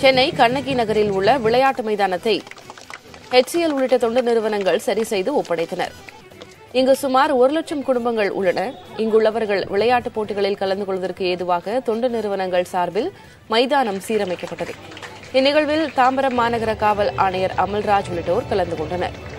சென்னை கண்ணகி நகரில் உள்ள விளையாட்டு மைதானத்தை H.C.L உள்ளிட்ட தொண்டு நிறுவனங்கள் சரி செய்து ஒப்படைத்தனர். இங்கு சுமார் 1,00,000 குடும்பங்கள் உள்ளன. இங்குள்ளவர்கள் விளையாட்டுப் போட்டிகளில் கலந்து கொள்வதற்கு ஏதுவாக தொண்டு நிறுவனங்கள் சார்பில் மைதானம் சீரமைக்கப்பட்டது. இந்நிகழ்வில் தாம்பரம் மாநகர காவல் ஆணையர் அமல்ராஜ் உள்ளிட்டோர் கலந்து கொண்டனர்.